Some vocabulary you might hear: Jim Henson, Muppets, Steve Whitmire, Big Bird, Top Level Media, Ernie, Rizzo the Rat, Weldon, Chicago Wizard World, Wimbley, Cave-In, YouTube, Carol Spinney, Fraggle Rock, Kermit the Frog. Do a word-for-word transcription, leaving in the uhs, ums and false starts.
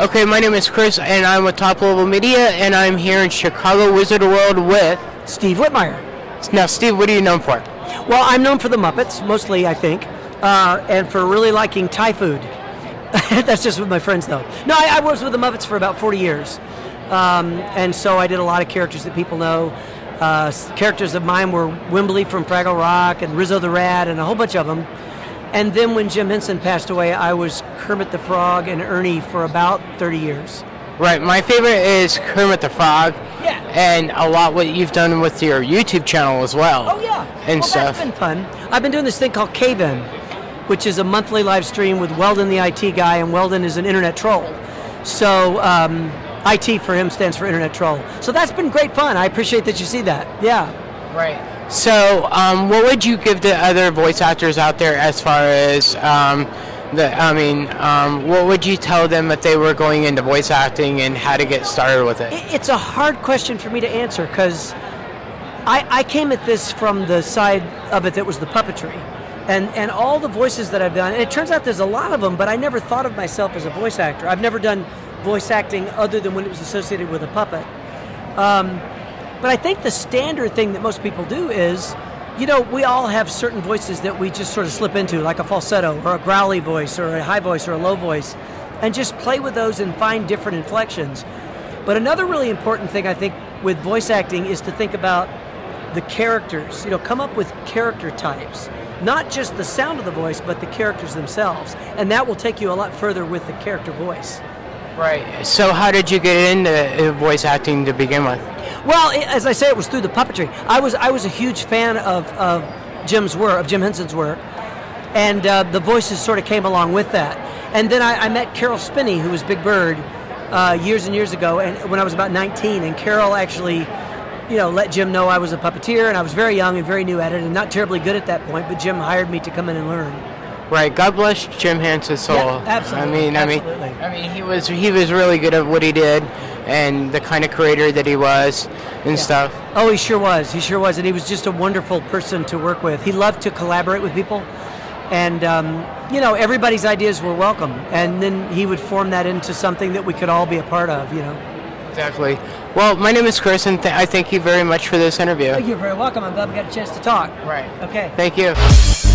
Okay, my name is Chris, and I'm with Top Level Media, and I'm here in Chicago Wizard World with... Steve Whitmire. Now, Steve, what are you known for? Well, I'm known for the Muppets, mostly, I think, uh, and for really liking Thai food. That's just with my friends, though. No, I, I was with the Muppets for about forty years, um, and so I did a lot of characters that people know. Uh, characters of mine were Wimbley from Fraggle Rock and Rizzo the Rat and a whole bunch of them. And then when Jim Henson passed away, I was Kermit the Frog and Ernie for about thirty years. Right, my favorite is Kermit the Frog. Yeah. And a lot what you've done with your YouTube channel as well. Oh, yeah. And well, stuff. That's been fun. I've been doing this thing called Cave-In, which is a monthly live stream with Weldon, the I T guy, and Weldon is an internet troll. So, um, I T for him stands for internet troll. So that's been great fun. I appreciate that you see that. Yeah. Right. So, um, what would you give the other voice actors out there as far as, um, the, I mean, um, what would you tell them if they were going into voice acting and how to get started with it? It's a hard question for me to answer because I, I came at this from the side of it that was the puppetry. And, and all the voices that I've done, and it turns out there's a lot of them, but I never thought of myself as a voice actor. I've never done voice acting other than when it was associated with a puppet. Um, But I think the standard thing that most people do is, you know, we all have certain voices that we just sort of slip into, like a falsetto or a growly voice or a high voice or a low voice, and just play with those and find different inflections. But another really important thing I think with voice acting is to think about the characters, you know, come up with character types, not just the sound of the voice, but the characters themselves. And that will take you a lot further with the character voice. Right. So how did you get into voice acting to begin with? Well, as I say, it was through the puppetry. I was I was a huge fan of, of Jim's work, of Jim Henson's work, and uh, the voices sort of came along with that. And then I, I met Carol Spinney, who was Big Bird, uh, years and years ago, and when I was about nineteen. And Carol actually, you know, let Jim know I was a puppeteer, and I was very young and very new at it, and not terribly good at that point. But Jim hired me to come in and learn. Right. God bless Jim Henson's soul. Yeah, absolutely. I mean, absolutely. I mean, I mean, he was he was really good at what he did, and the kind of creator that he was and yeah. stuff. Oh, he sure was. He sure was. And he was just a wonderful person to work with. He loved to collaborate with people. And, um, you know, everybody's ideas were welcome. And then he would form that into something that we could all be a part of, you know. Exactly. Well, my name is Chris, and th I thank you very much for this interview. Oh, you're very welcome. I'm glad we got a chance to talk. Right. Okay. Thank you.